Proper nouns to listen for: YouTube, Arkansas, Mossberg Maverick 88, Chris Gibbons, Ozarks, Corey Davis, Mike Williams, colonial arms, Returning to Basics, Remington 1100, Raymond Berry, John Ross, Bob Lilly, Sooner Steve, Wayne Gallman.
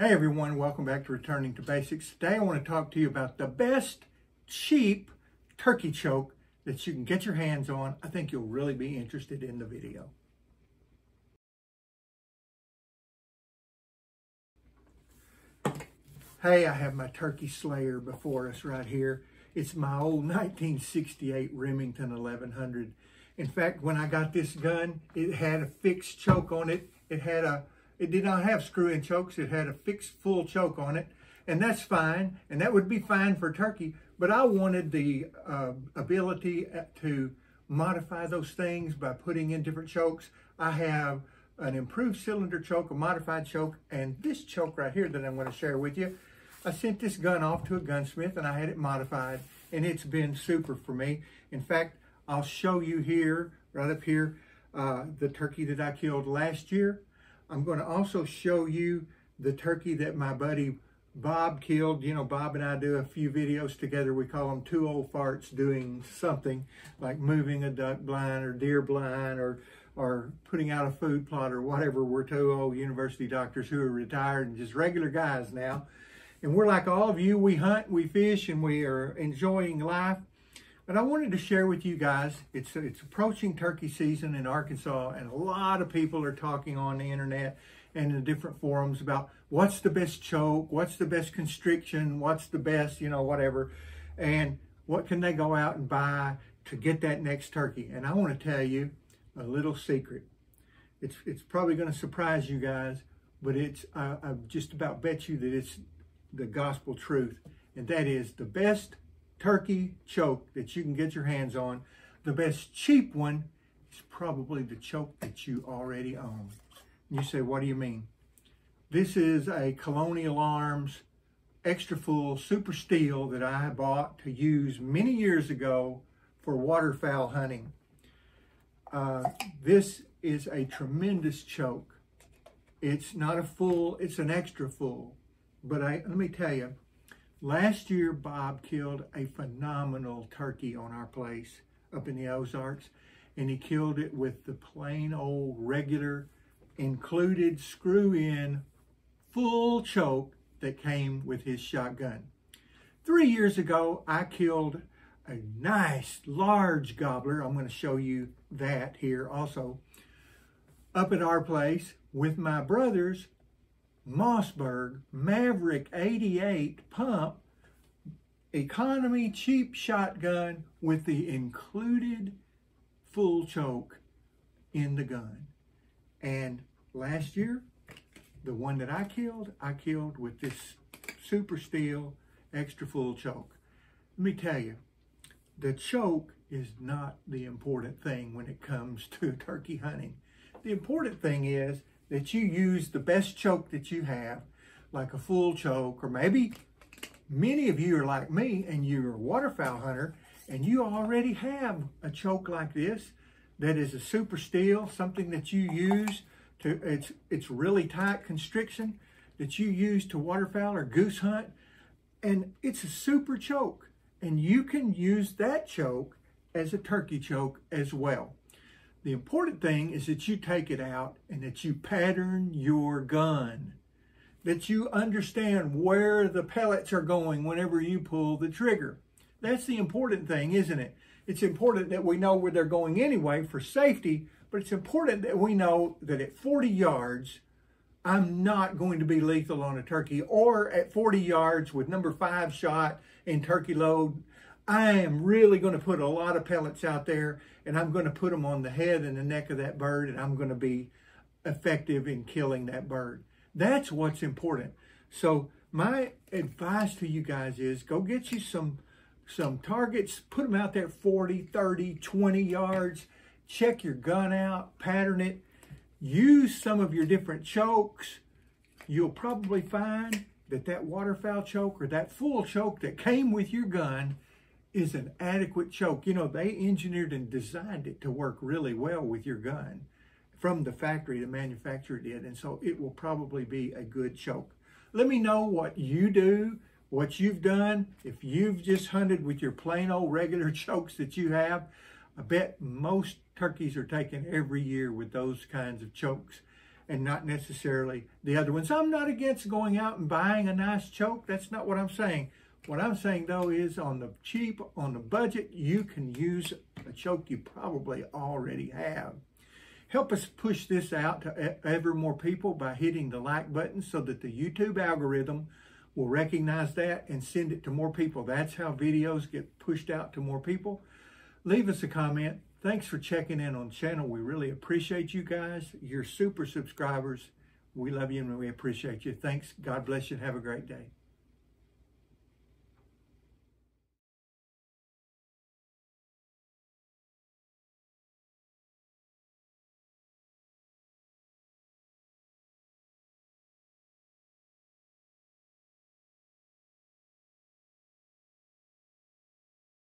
Hey everyone, welcome back to Returning to Basics. Today I want to talk to you about the best cheap turkey choke that you can get your hands on. I think you'll really be interested in the video. Hey, I have my turkey slayer before us right here. It's my old 1968 Remington 1100. In fact, when I got this gun, it had a fixed choke on it. It did not have screw-in chokes. It had a fixed full choke on it, and that's fine, and that would be fine for turkey, but I wanted the ability to modify those things by putting in different chokes. I have an improved cylinder choke, a modified choke, and this choke right here that I'm going to share with you. I sent this gun off to a gunsmith, and I had it modified, and it's been super for me. In fact, I'll show you here, right up here, the turkey that I killed last year. I'm going to also show you the turkey that my buddy Bob killed. You know, Bob and I do a few videos together. We call them two old farts doing something like moving a duck blind or deer blind or putting out a food plot or whatever. We're two old university doctors who are retired and just regular guys now. And we're like all of you. We hunt, we fish, and we are enjoying life. But I wanted to share with you guys, it's approaching turkey season in Arkansas, and a lot of people are talking on the internet and in different forums about what's the best choke, what's the best constriction, what's the best, you know, whatever, and what can they go out and buy to get that next turkey. And I want to tell you a little secret. It's probably going to surprise you guys, but I just about bet you that it's the gospel truth, and that is the best turkey choke that you can get your hands on, the best cheap one, is probably the choke that you already own. And you say, what do you mean? This is a Colonial Arms extra full super steel that I bought to use many years ago for waterfowl hunting. This is a tremendous choke. It's not a full, it's an extra full. But let me tell you, last year, Bob killed a phenomenal turkey on our place up in the Ozarks, and he killed it with the plain old regular included screw-in full choke that came with his shotgun. 3 years ago, I killed a nice large gobbler. I'm going to show you that here also, up at our place with my brother's Mossberg Maverick 88 pump economy cheap shotgun with the included full choke in the gun. And last year, the one that I killed with this super steel extra full choke. Let me tell you, the choke is not the important thing when it comes to turkey hunting. The important thing is that you use the best choke that you have, like a full choke, or maybe many of you are like me and you're a waterfowl hunter and you already have a choke like this that is a super steel, something that you use to, it's really tight constriction that you use to waterfowl or goose hunt, and it's a super choke, and you can use that choke as a turkey choke as well. The important thing is that you take it out and that you pattern your gun, that you understand where the pellets are going whenever you pull the trigger. That's the important thing, isn't it? It's important that we know where they're going anyway for safety, but it's important that we know that at 40 yards, I'm not going to be lethal on a turkey, or at 40 yards with number 5 shot in turkey load, I am really going to put a lot of pellets out there, and I'm going to put them on the head and the neck of that bird, and I'm going to be effective in killing that bird. That's what's important. So my advice to you guys is go get you some targets, put them out there 40, 30, 20 yards, check your gun out, pattern it, use some of your different chokes. You'll probably find that that waterfowl choke or that full choke that came with your gun is an adequate choke. You know, they engineered and designed it to work really well with your gun from the factory, the manufacturer did, and so it will probably be a good choke. Let me know what you do, what you've done. If you've just hunted with your plain old regular chokes that you have, I bet most turkeys are taken every year with those kinds of chokes. and not necessarily the other ones. I'm not against going out and buying a nice choke. That's not what I'm saying. What I'm saying, though, is on the cheap, on the budget, you can use a choke you probably already have. Help us push this out to ever more people by hitting the like button so that the YouTube algorithm will recognize that and send it to more people. That's how videos get pushed out to more people. Leave us a comment. Thanks for checking in on the channel. We really appreciate you guys. You're super subscribers. We love you and we appreciate you. Thanks. God bless you and have a great day.